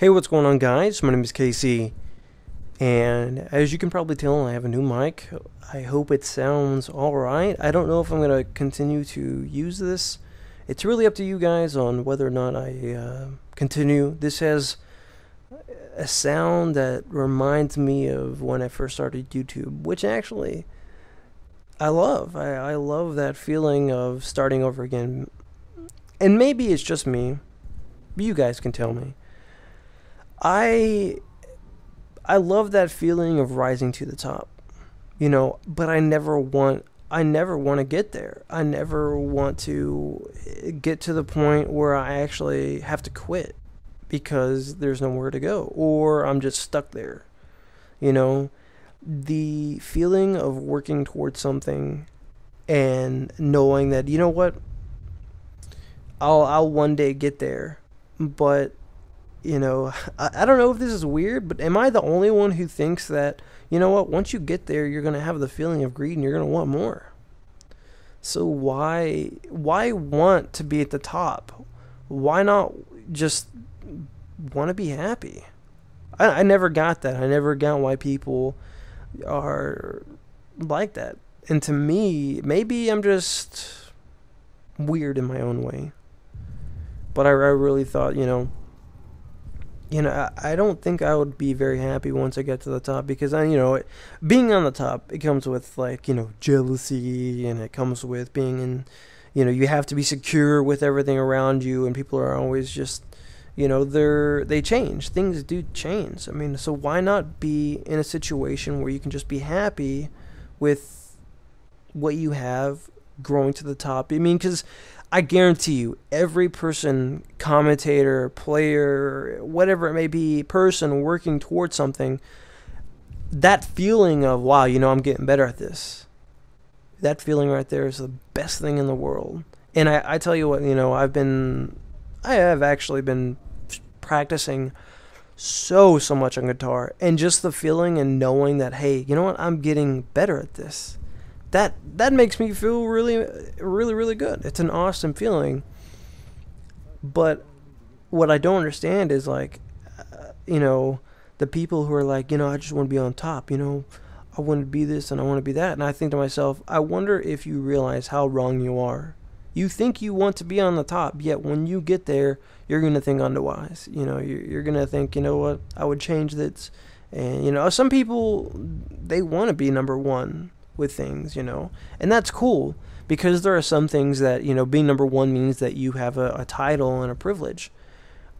Hey, what's going on, guys? My name is KC, and as you can probably tell, I have a new mic. I hope it sounds alright. I don't know if I'm going to continue to use this. It's really up to you guys on whether or not I continue. This has a sound that reminds me of when I first started YouTube, which actually I love. I love that feeling of starting over again. And maybe it's just me. You guys can tell me. I love that feeling of rising to the top, you know, but I never want to get there. I never want to get to the point where I actually have to quit because there's nowhere to go or I'm just stuck there. You know, the feeling of working towards something and knowing that, you know what, I'll one day get there, but you know, I don't know if this is weird, but am I the only one who thinks that, you know what, once you get there, you're going to have the feeling of greed and you're going to want more? So why want to be at the top? Why not just want to be happy? I never got that. I never got why people are like that. And to me, maybe I'm just weird in my own way. But I really thought, you know, I don't think I would be very happy once I get to the top, because I, you know, being on the top, it comes with, like, you know, jealousy, and it comes with being in, you know, you have to be secure with everything around you, and people are always just, you know, they change. Things do change. I mean, so why not be in a situation where you can just be happy with what you have growing to the top? I mean, because I guarantee you, every person, commentator, player, whatever it may be, person working towards something, that feeling of, wow, you know, I'm getting better at this, that feeling right there is the best thing in the world. And I tell you what, you know, I have actually been practicing so much on guitar, and just the feeling and knowing that, hey, you know what, I'm getting better at this. That makes me feel really good. It's an awesome feeling. But what I don't understand is, like, you know, the people who are like, you know, I just want to be on top, you know, I want to be this and I want to be that. And I think to myself, I wonder if you realize how wrong you are. You think you want to be on the top, yet when you get there, you're going to think otherwise. You know, you're going to think, you know what, I would change this. And, you know, some people, they want to be number one with things, you know, and that's cool, because there are some things that, you know, being number one means that you have a title and a privilege.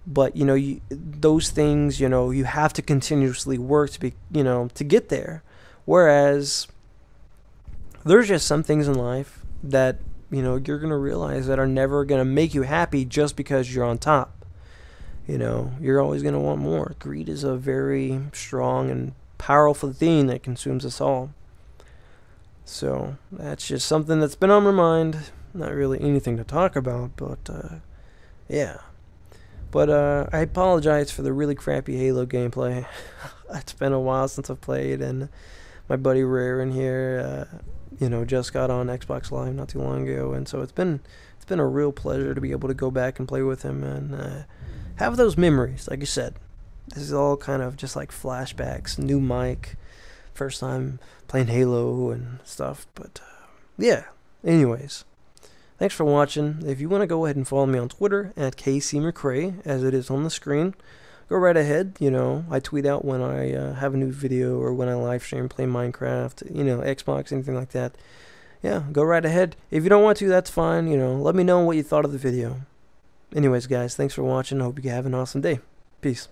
But, you know, those things, you know, you have to continuously work to be, you know, to get there. Whereas there's just some things in life that, you know, you're going to realize that are never going to make you happy just because you're on top. You know, you're always going to want more. Greed is a very strong and powerful thing that consumes us all. So that's just something that's been on my mind. Not really anything to talk about, but yeah. But I apologize for the really crappy Halo gameplay. It's been a while since I've played, and my buddy Rarin here, you know, just got on Xbox Live not too long ago, and so it's been a real pleasure to be able to go back and play with him and have those memories. Like I said, this is all kind of just like flashbacks. New mic, first time playing Halo and stuff, but yeah, anyways, thanks for watching. If you want to go ahead and follow me on Twitter at KCMcCray, as it is on the screen, go right ahead. You know, I tweet out when I have a new video or when I live stream, play Minecraft, you know, Xbox, anything like that. Yeah, go right ahead. If you don't want to, that's fine. You know, let me know what you thought of the video. Anyways, guys, thanks for watching. I hope you have an awesome day. Peace.